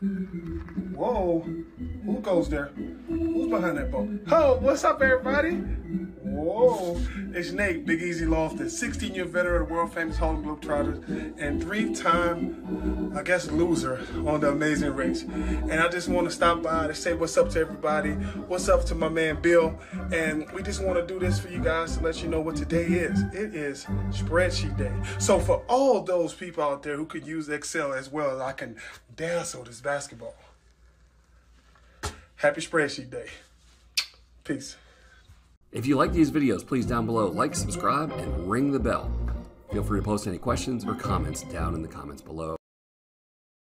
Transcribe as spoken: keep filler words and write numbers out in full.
Whoa, who goes there? Who's behind that boat? Oh, what's up, everybody? Whoa, it's Nate Big Easy Lofton, sixteen-year veteran of the world-famous Harlem Globetrotters and three-time, I guess, loser on the Amazing Race. And I just want to stop by to say what's up to everybody, what's up to my man Bill, and we just want to do this for you guys to let you know what today is. It is spreadsheet day. So for all those people out there who could use Excel as well as I can dance on this basketball, happy spreadsheet day. Peace. If you like these videos, please down below, like, subscribe, and ring the bell. Feel free to post any questions or comments down in the comments below.